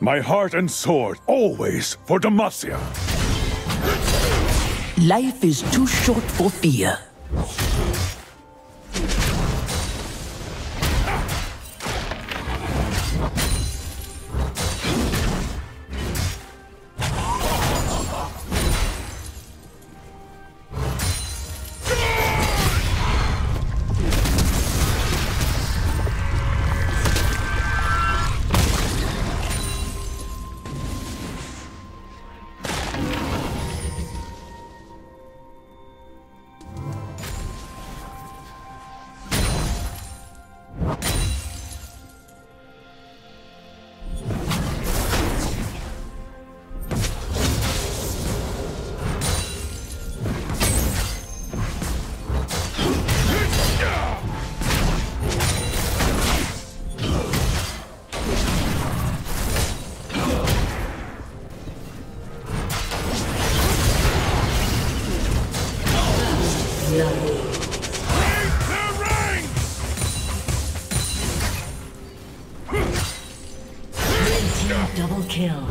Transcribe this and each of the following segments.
My heart and sword, always for Demacia. Life is too short for fear. Double kill.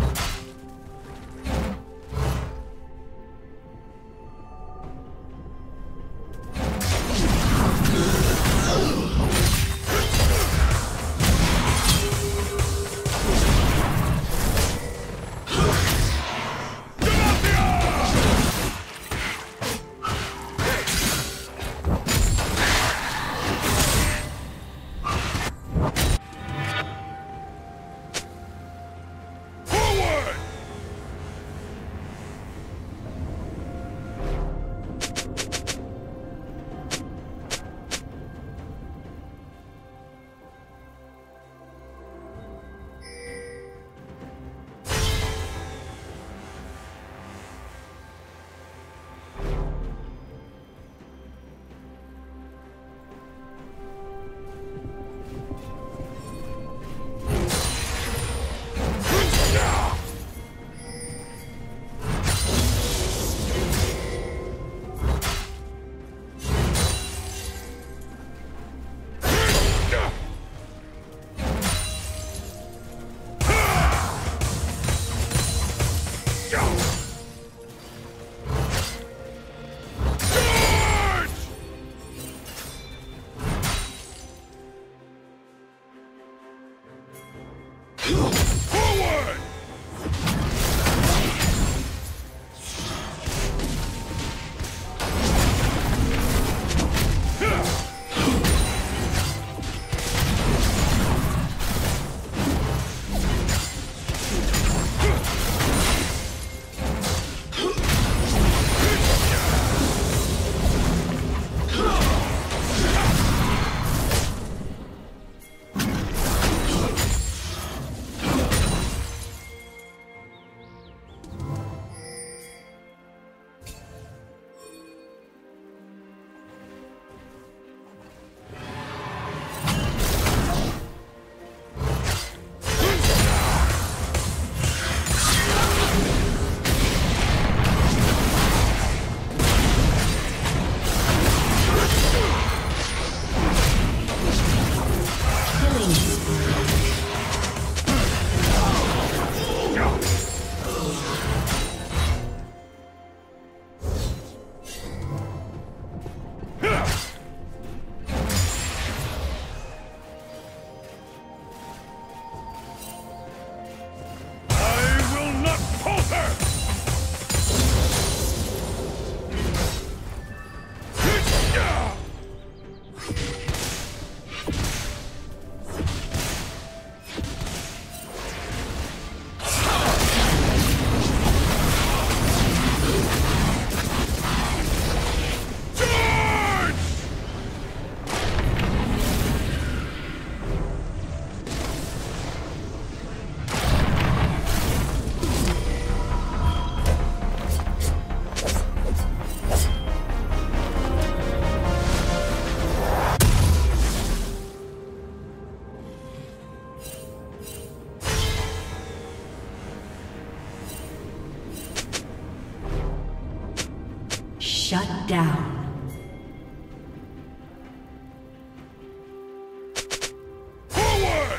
Shut down. Forward!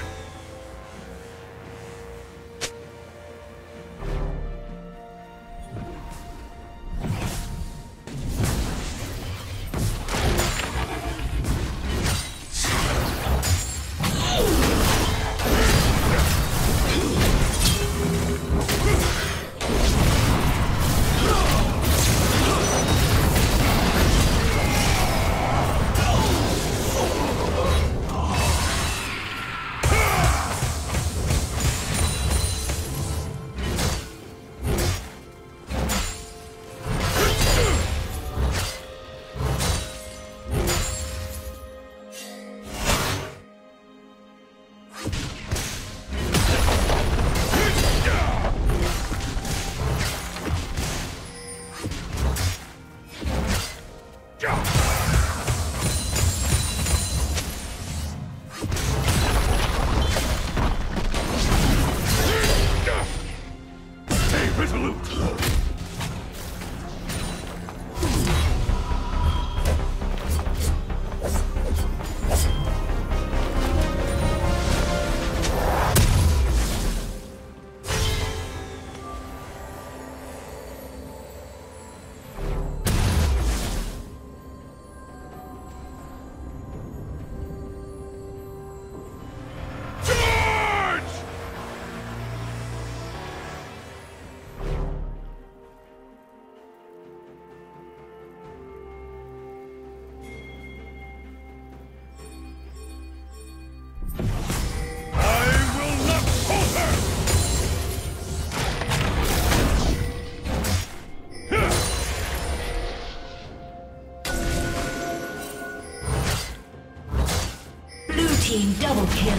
team double kill.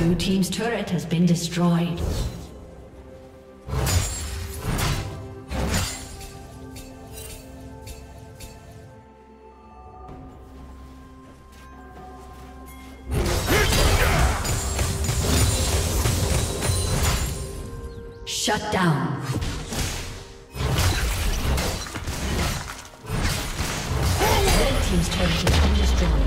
Blue team's turret has been destroyed. Shut down. Red team's turret has been destroyed.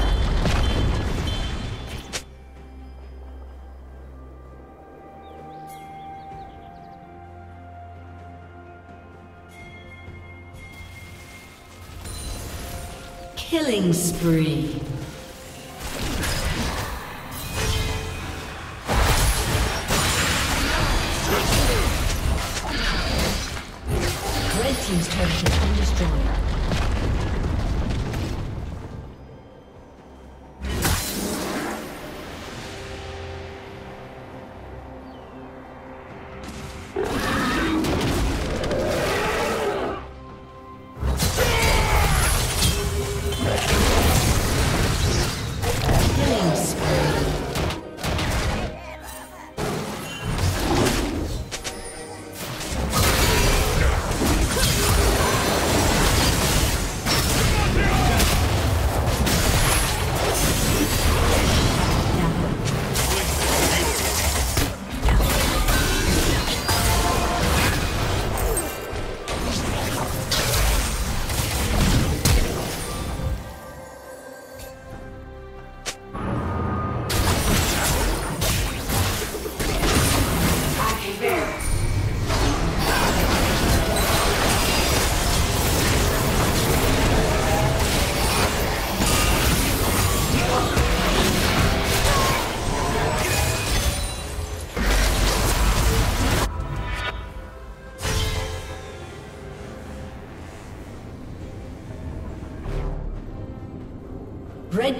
Killing spree. team's turret has been destroyed. Red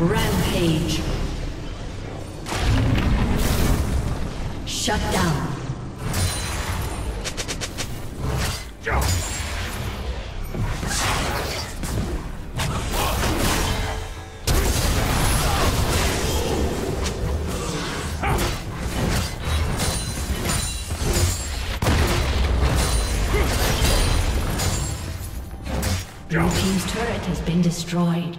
Rampage. Shut down. Blue team's turret has been destroyed.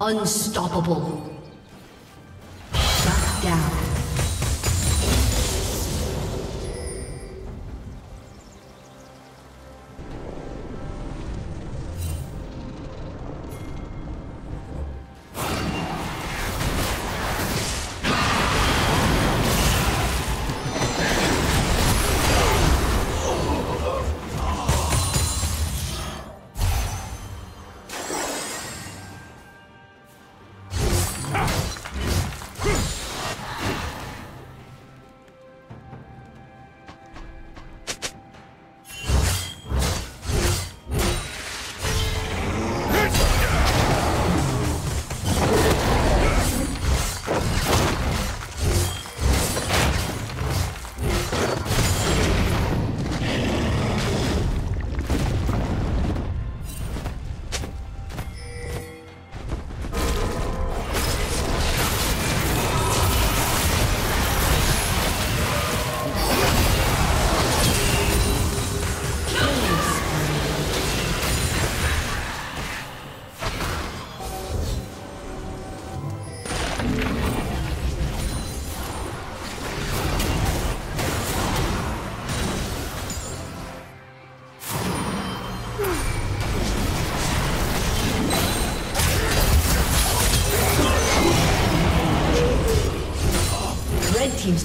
Unstoppable. Shut down. Team's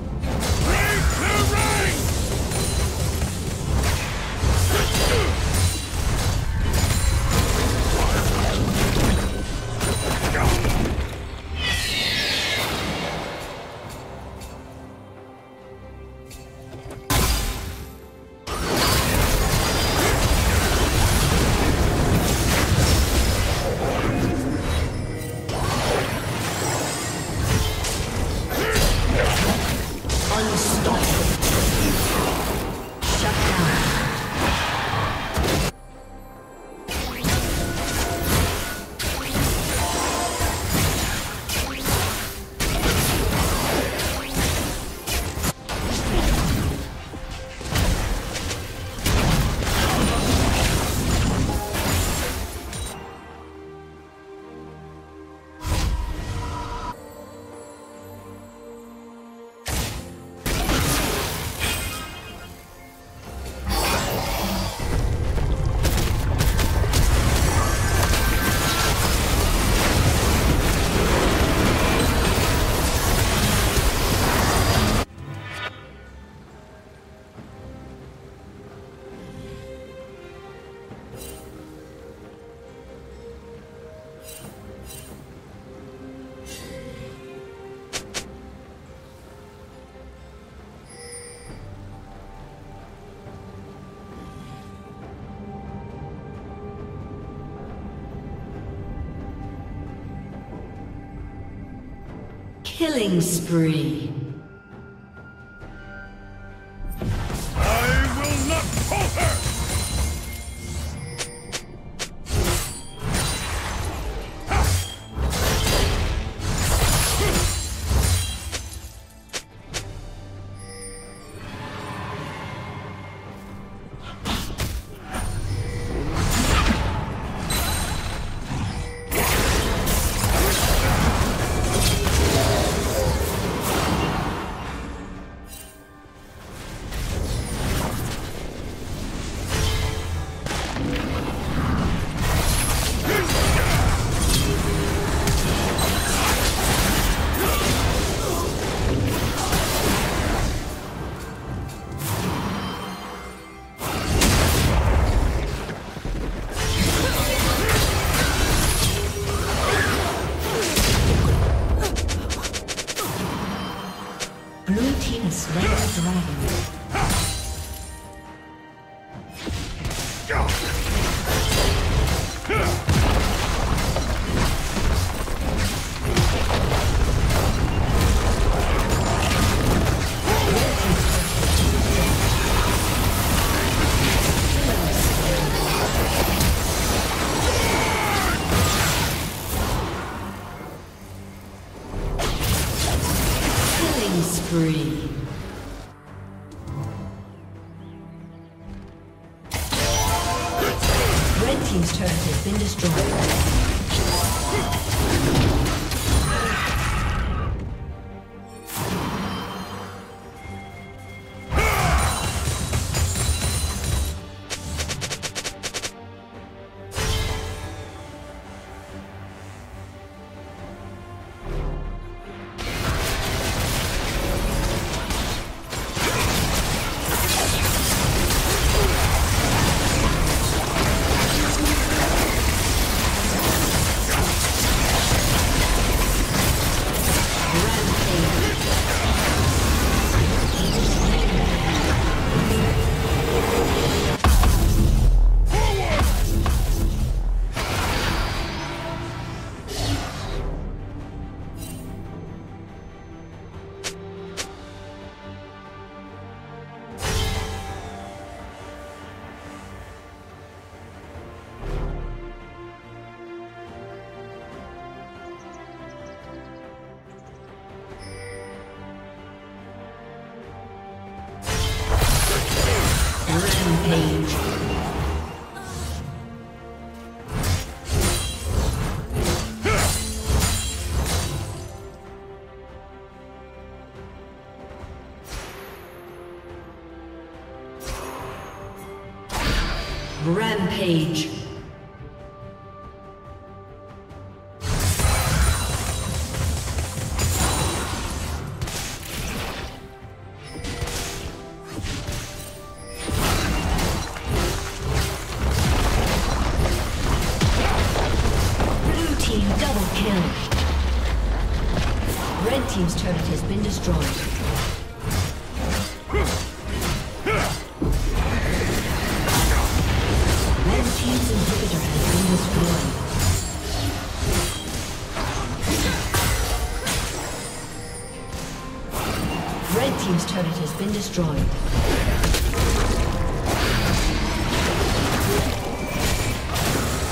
Killing spree. Rampage. Blue team double kill. Red team's turret has been destroyed. Turret has been destroyed.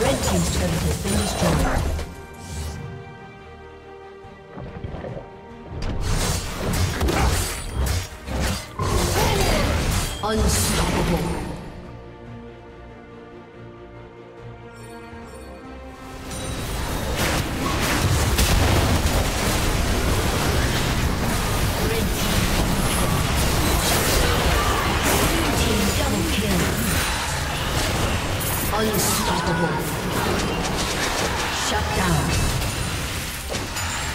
Red